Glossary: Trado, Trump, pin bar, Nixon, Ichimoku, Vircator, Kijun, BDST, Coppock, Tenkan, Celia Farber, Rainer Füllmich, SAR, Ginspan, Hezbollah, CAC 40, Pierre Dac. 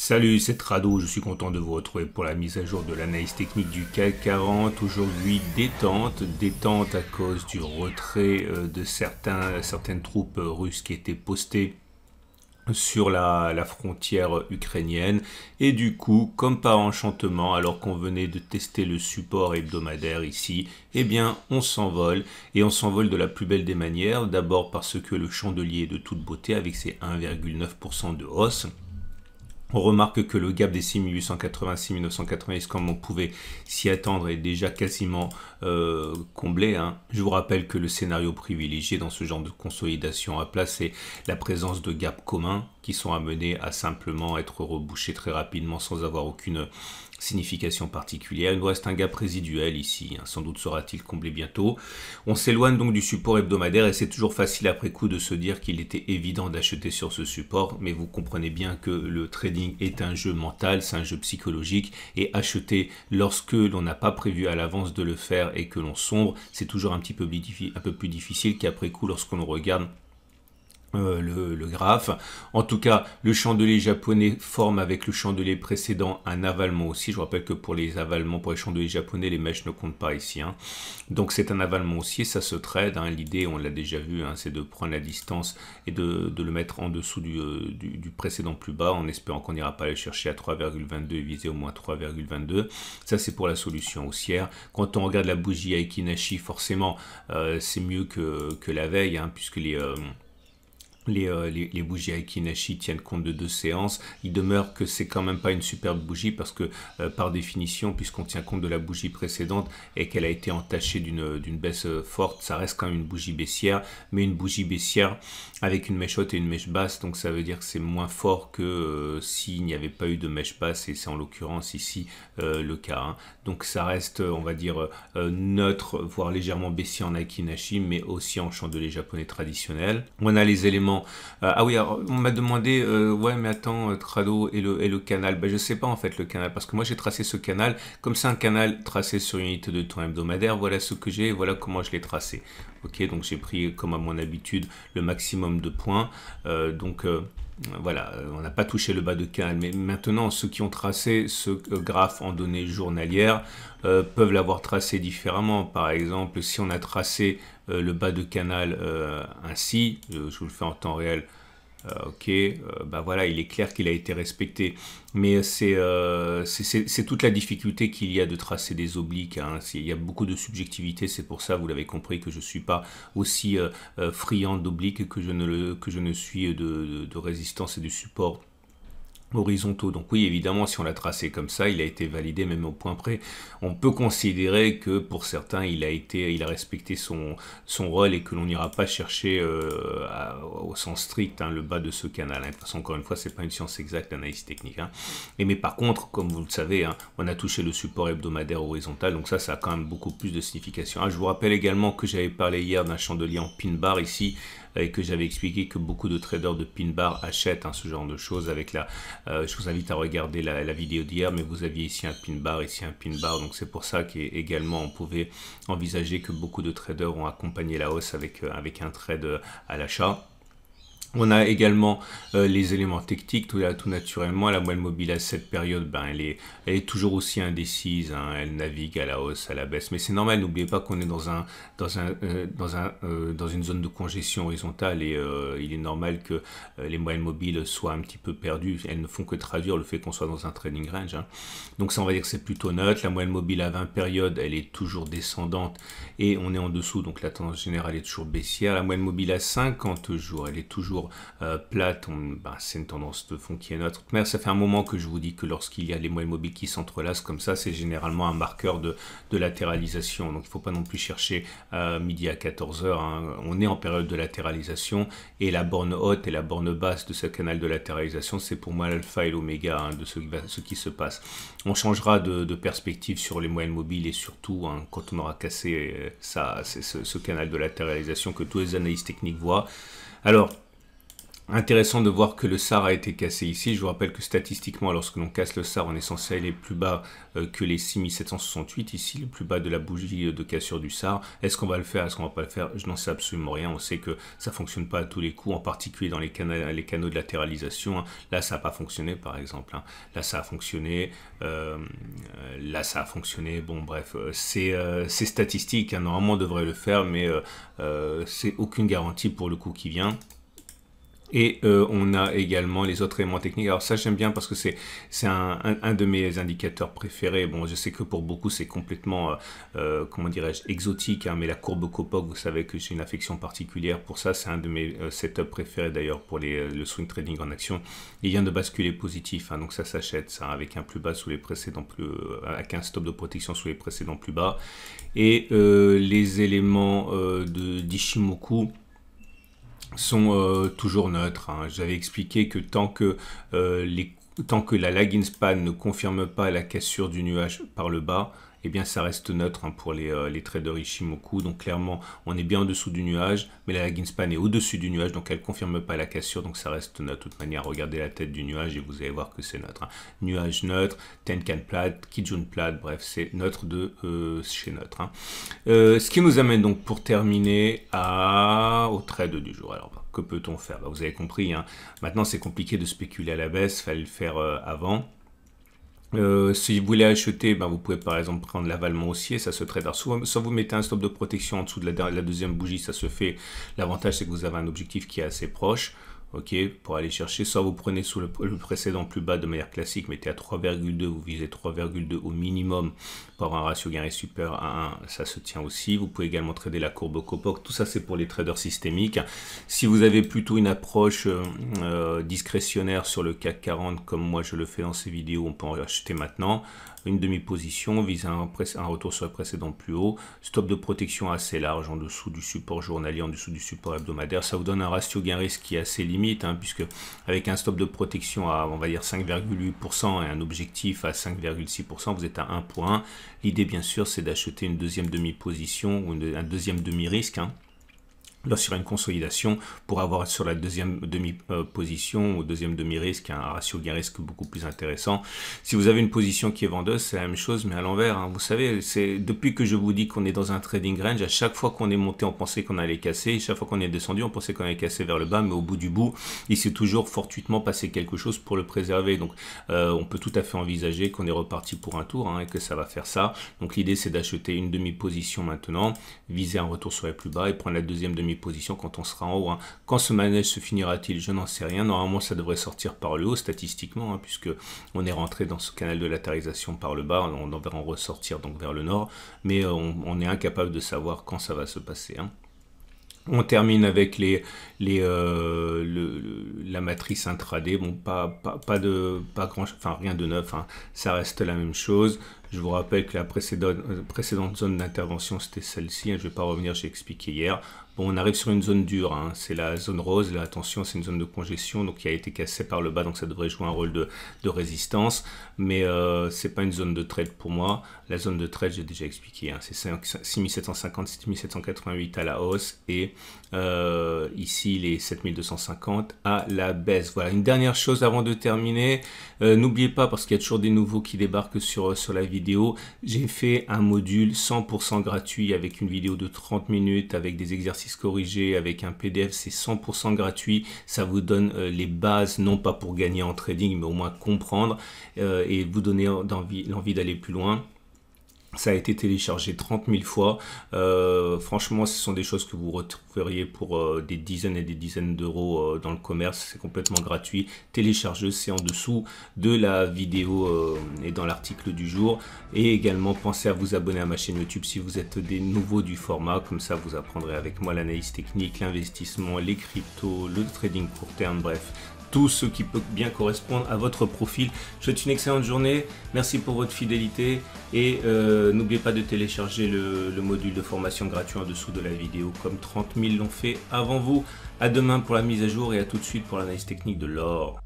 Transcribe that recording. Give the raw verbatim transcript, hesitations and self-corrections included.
Salut, c'est Trado, je suis content de vous retrouver pour la mise à jour de l'analyse technique du CAC quarante. Aujourd'hui, détente, détente à cause du retrait de certains, certaines troupes russes qui étaient postées sur la, la frontière ukrainienne. Et du coup, comme par enchantement, alors qu'on venait de tester le support hebdomadaire ici, eh bien on s'envole, et on s'envole de la plus belle des manières. D'abord parce que le chandelier est de toute beauté avec ses un virgule neuf pour cent de hausse. On remarque que le gap des six mille huit cent quatre-vingts, six mille neuf cent quatre-vingts, comme on pouvait s'y attendre, est déjà quasiment euh, comblé. Hein. Je vous rappelle que le scénario privilégié dans ce genre de consolidation à plat, c'est la présence de gaps communs qui sont amenés à simplement être rebouchés très rapidement sans avoir aucune signification particulière. Il nous reste un gap résiduel ici, hein. Sans doute sera-t-il comblé bientôt. On s'éloigne donc du support hebdomadaire et c'est toujours facile après coup de se dire qu'il était évident d'acheter sur ce support, mais vous comprenez bien que le trading est un jeu mental, c'est un jeu psychologique, et acheter lorsque l'on n'a pas prévu à l'avance de le faire et que l'on sombre, c'est toujours un petit peu, un peu plus difficile qu'après coup lorsqu'on regarde Euh, le, le graphe. En tout cas, le chandelier japonais forme avec le chandelier précédent un avalement aussi. Je vous rappelle que pour les avalements, pour les chandeliers japonais, les mèches ne comptent pas ici. Hein. Donc c'est un avalement aussi, ça se trade. Hein. L'idée, on l'a déjà vu, hein, c'est de prendre la distance et de, de le mettre en dessous du, du, du précédent plus bas, en espérant qu'on n'ira pas le chercher à trois virgule vingt-deux et viser au moins trois virgule vingt-deux. Ça, c'est pour la solution haussière. Quand on regarde la bougie à Ikinashi, forcément, euh, c'est mieux que, que la veille, hein, puisque les... Euh, Les, euh, les, les bougies à Ikinashi tiennent compte de deux séances. Il demeure que c'est quand même pas une superbe bougie parce que euh, par définition, puisqu'on tient compte de la bougie précédente et qu'elle a été entachée d'une d'une baisse forte, ça reste quand même une bougie baissière, mais une bougie baissière avec une mèche haute et une mèche basse, donc ça veut dire que c'est moins fort que euh, s'il n'y avait pas eu de mèche basse, et c'est en l'occurrence ici euh, le cas. Hein. Donc ça reste, on va dire, euh, neutre, voire légèrement baissier en Ikinashi, mais aussi en chandelier japonais traditionnel. On a les éléments. Euh, ah oui, alors, on m'a demandé, euh, ouais, mais attends, Trado et le, et le canal. Ben, je sais pas en fait le canal, parce que moi j'ai tracé ce canal, comme c'est un canal tracé sur une unité de temps hebdomadaire, voilà ce que j'ai, voilà comment je l'ai tracé. Ok, donc j'ai pris, comme à mon habitude, le maximum de points. Euh, donc euh, voilà, on n'a pas touché le bas de canal, mais maintenant, ceux qui ont tracé ce graphe en données journalières euh, peuvent l'avoir tracé différemment. Par exemple, si on a tracé Euh, le bas de canal euh, ainsi, euh, je vous le fais en temps réel, euh, ok, euh, bah voilà, il est clair qu'il a été respecté, mais c'est euh, toute la difficulté qu'il y a de tracer des obliques, hein. Il y a beaucoup de subjectivité, c'est pour ça, vous l'avez compris, que je ne suis pas aussi euh, euh, friand d'obliques que, que je ne suis de, de, de résistance et de support horizontaux. Donc oui, évidemment, si on l'a tracé comme ça, il a été validé même au point près. On peut considérer que pour certains, il a été, il a respecté son, son rôle et que l'on n'ira pas chercher euh, à, au sens strict, hein, le bas de ce canal. De toute façon, encore une fois, c'est pas une science exacte, l'analyse technique. Hein. Et mais par contre, comme vous le savez, hein, on a touché le support hebdomadaire horizontal, donc ça, ça a quand même beaucoup plus de signification. Hein, je vous rappelle également que j'avais parlé hier d'un chandelier en pin bar ici, et que j'avais expliqué que beaucoup de traders de pin bar achètent, hein, ce genre de choses avec la... Euh, je vous invite à regarder la, la vidéo d'hier, mais vous aviez ici un pin bar, ici un pin bar, donc c'est pour ça qu'également on pouvait envisager que beaucoup de traders ont accompagné la hausse avec, euh, avec un trade à l'achat. On a également euh, les éléments techniques, tout, là, tout naturellement. La moyenne mobile à cette période, ben, elle, est, elle est toujours aussi indécise, hein, elle navigue à la hausse, à la baisse. Mais c'est normal, n'oubliez pas qu'on est dans, un, dans, un, euh, dans, un, euh, dans une zone de congestion horizontale et euh, il est normal que euh, les moyennes mobiles soient un petit peu perdues. Elles ne font que traduire le fait qu'on soit dans un trading range. Hein. Donc ça, on va dire que c'est plutôt neutre. La moyenne mobile à vingt périodes, elle est toujours descendante et on est en dessous, donc la tendance générale est toujours baissière. La moyenne mobile à cinquante jours, elle est toujours Euh, plate, ben, c'est une tendance de fond qui est neutre. Mais ça fait un moment que je vous dis que lorsqu'il y a les moyennes mobiles qui s'entrelacent comme ça, c'est généralement un marqueur de, de latéralisation. Donc il ne faut pas non plus chercher euh, midi à quatorze heures. Hein. On est en période de latéralisation et la borne haute et la borne basse de ce canal de latéralisation, c'est pour moi l'alpha et l'oméga, hein, de ce, ce qui se passe. On changera de, de perspective sur les moyennes mobiles et surtout, hein, quand on aura cassé ça, c'est ce, ce canal de latéralisation que tous les analystes techniques voient. Alors, Intéressant de voir que le S A R a été cassé ici. Je vous rappelle que statistiquement, lorsque l'on casse le S A R, on est censé aller plus bas que les six mille sept cent soixante-huit, ici, le plus bas de la bougie de cassure du S A R. Est-ce qu'on va le faire? Est-ce qu'on va pas le faire? Je n'en sais absolument rien. On sait que ça fonctionne pas à tous les coups, en particulier dans les, cana les canaux de latéralisation. Là, ça n'a pas fonctionné, par exemple. Là, ça a fonctionné. Euh, là, ça a fonctionné. Bon, bref, c'est euh, statistique. Normalement, on devrait le faire, mais euh, euh, c'est aucune garantie pour le coup qui vient. Et euh, on a également les autres éléments techniques. Alors ça, j'aime bien parce que c'est c'est un, un, un de mes indicateurs préférés. Bon, je sais que pour beaucoup, c'est complètement, euh, euh, comment dirais-je, exotique, hein, mais la courbe Coppock, vous savez que j'ai une affection particulière pour ça. C'est un de mes euh, setups préférés d'ailleurs pour les, euh, le swing trading en action. Il vient de basculer positif, hein, donc ça s'achète, ça, avec un plus bas sous les précédents, plus, euh, avec un stop de protection sous les précédents plus bas. Et euh, les éléments euh, de d'Ichimoku sont euh, toujours neutres. Hein. J'avais expliqué que tant que euh, les, tant que la Ginspan ne confirme pas la cassure du nuage par le bas, eh bien ça reste neutre hein, pour les, euh, les traders Ichimoku. Donc clairement, on est bien en dessous du nuage, mais la Ginspan est au-dessus du nuage, donc elle ne confirme pas la cassure, donc ça reste neutre. De toute manière, regardez la tête du nuage et vous allez voir que c'est neutre. Hein. Nuage neutre, Tenkan plate, Kijun plate, bref, c'est neutre de euh, chez neutre. Hein. Euh, ce qui nous amène donc pour terminer à... au trade du jour. Alors, que peut-on faire? Bah, vous avez compris, hein. Maintenant c'est compliqué de spéculer à la baisse, il fallait le faire euh, avant. Euh, si vous voulez acheter, ben vous pouvez par exemple prendre l'avalement haussier, ça se trade. Alors, soit, soit vous mettez un stop de protection en dessous de la, la deuxième bougie, ça se fait. L'avantage, c'est que vous avez un objectif qui est assez proche, ok, pour aller chercher. Soit vous prenez sous le, le précédent plus bas de manière classique, mettez à trois virgule deux, vous visez trois virgule deux au minimum pour avoir un ratio gain supérieur à un, ça se tient aussi. Vous pouvez également trader la courbe Coppock, tout ça c'est pour les traders systémiques. Si vous avez plutôt une approche euh, euh, discrétionnaire sur le CAC quarante, comme moi je le fais dans ces vidéos, on peut en acheter maintenant. Une demi-position, vise un, un retour sur le précédent plus haut, stop de protection assez large en dessous du support journalier, en dessous du support hebdomadaire. Ça vous donne un ratio gain-risque qui est assez limite, hein, puisque avec un stop de protection à, on va dire, cinq virgule huit pour cent et un objectif à cinq virgule six pour cent, vous êtes à un virgule un. L'idée, bien sûr, c'est d'acheter une deuxième demi-position ou une, un deuxième demi-risque, hein, sur une consolidation pour avoir sur la deuxième demi-position ou deuxième demi-risque un ratio gain-risque beaucoup plus intéressant. Si vous avez une position qui est vendeuse, c'est la même chose mais à l'envers. Hein. Vous savez, c'est depuis que je vous dis qu'on est dans un trading range, à chaque fois qu'on est monté, on pensait qu'on allait casser, chaque fois qu'on est descendu, on pensait qu'on allait casser vers le bas, mais au bout du bout, il s'est toujours fortuitement passé quelque chose pour le préserver. Donc, euh, on peut tout à fait envisager qu'on est reparti pour un tour hein, et que ça va faire ça. Donc, l'idée, c'est d'acheter une demi-position maintenant, viser un retour sur les plus bas et prendre la deuxième demi-position position quand on sera en haut. Hein. Quand ce manège se finira-t-il? Je n'en sais rien. Normalement, ça devrait sortir par le haut statistiquement, hein, puisque on est rentré dans ce canal de latérisation par le bas. On devrait en ressortir donc vers le nord, mais euh, on, on est incapable de savoir quand ça va se passer. Hein. On termine avec les, les, euh, le, le, la matrice intraday. Bon, pas, pas, pas de, pas grand, enfin rien de neuf. Hein. Ça reste la même chose. Je vous rappelle que la précédente, précédente zone d'intervention, c'était celle-ci. Hein. Je ne vais pas revenir, j'ai expliqué hier. Bon, on arrive sur une zone dure. Hein. C'est la zone rose. Là, attention, c'est une zone de congestion, donc qui a été cassée par le bas, donc ça devrait jouer un rôle de, de résistance. Mais euh, c'est pas une zone de trade pour moi. La zone de trade, j'ai déjà expliqué. Hein. C'est six mille sept cent cinquante, six mille sept cent quatre-vingt-huit à la hausse et euh, ici les sept mille deux cent cinquante à la baisse. Voilà. Une dernière chose avant de terminer. Euh, N'oubliez pas, parce qu'il y a toujours des nouveaux qui débarquent sur sur la vidéo. Vidéo, j'ai fait un module cent pour cent gratuit avec une vidéo de trente minutes, avec des exercices corrigés, avec un P D F, c'est cent pour cent gratuit. Ça vous donne euh, les bases, non pas pour gagner en trading, mais au moins comprendre euh, et vous donner l'envie d'aller plus loin. Ça a été téléchargé trente mille fois. Euh, franchement, ce sont des choses que vous retrouveriez pour euh, des dizaines et des dizaines d'euros euh, dans le commerce. C'est complètement gratuit. Téléchargez, c'est en dessous de la vidéo euh, et dans l'article du jour. Et également, pensez à vous abonner à ma chaîne YouTube si vous êtes des nouveaux du format. Comme ça, vous apprendrez avec moi l'analyse technique, l'investissement, les cryptos, le trading court terme, bref. Tout ce qui peut bien correspondre à votre profil. Je vous souhaite une excellente journée, merci pour votre fidélité et euh, n'oubliez pas de télécharger le, le module de formation gratuit en dessous de la vidéo comme trente mille l'ont fait avant vous. À demain pour la mise à jour et à tout de suite pour l'analyse technique de l'or.